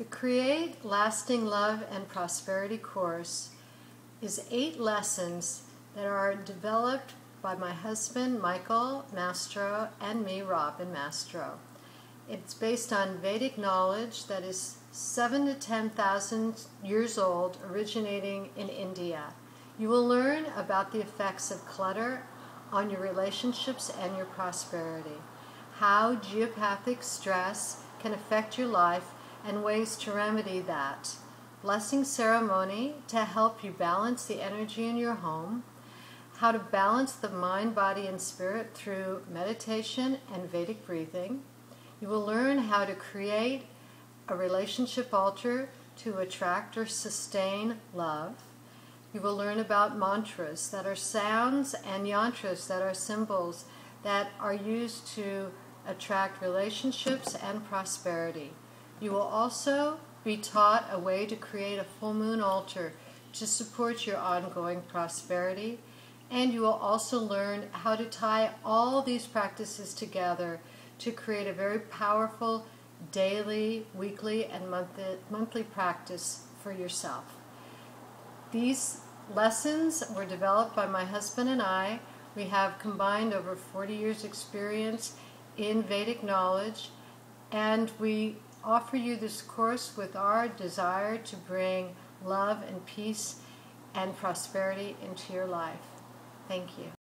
The Create Lasting Love and Prosperity course is 8 lessons that are developed by my husband, Michael Mastro, and me, Robin Mastro. It's based on Vedic knowledge that is 7,000 to 10,000 years old, originating in India. You will learn about the effects of clutter on your relationships and your prosperity, how geopathic stress can affect your life, and ways to remedy that. Blessing ceremony to help you balance the energy in your home. How to balance the mind, body, and spirit through meditation and Vedic breathing. You will learn how to create a relationship altar to attract or sustain love. You will learn about mantras that are sounds and yantras that are symbols that are used to attract relationships and prosperity. You will also be taught a way to create a full moon altar to support your ongoing prosperity, and you will also learn how to tie all these practices together to create a very powerful daily, weekly, and monthly practice for yourself. These lessons were developed by my husband and I. We have combined over 40 years experience in Vedic knowledge, and we offer you this course with our desire to bring love and peace and prosperity into your life. Thank you.